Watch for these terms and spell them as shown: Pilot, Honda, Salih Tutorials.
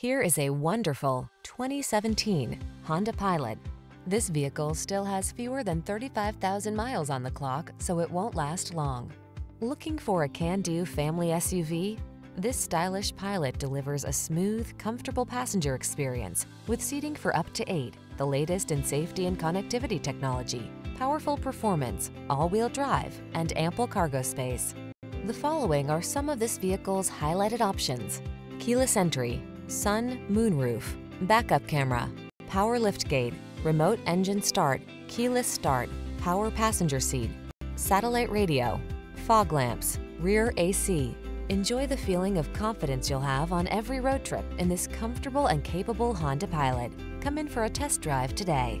Here is a wonderful 2017 Honda Pilot. This vehicle still has fewer than 35,000 miles on the clock, so it won't last long. Looking for a can-do family SUV? This stylish Pilot delivers a smooth, comfortable passenger experience with seating for up to 8, the latest in safety and connectivity technology, powerful performance, all-wheel drive, and ample cargo space. The following are some of this vehicle's highlighted options: keyless entry, sun, moonroof, backup camera, power liftgate, remote engine start, keyless start, power passenger seat, satellite radio, fog lamps, rear AC. Enjoy the feeling of confidence you'll have on every road trip in this comfortable and capable Honda Pilot. Come in for a test drive today.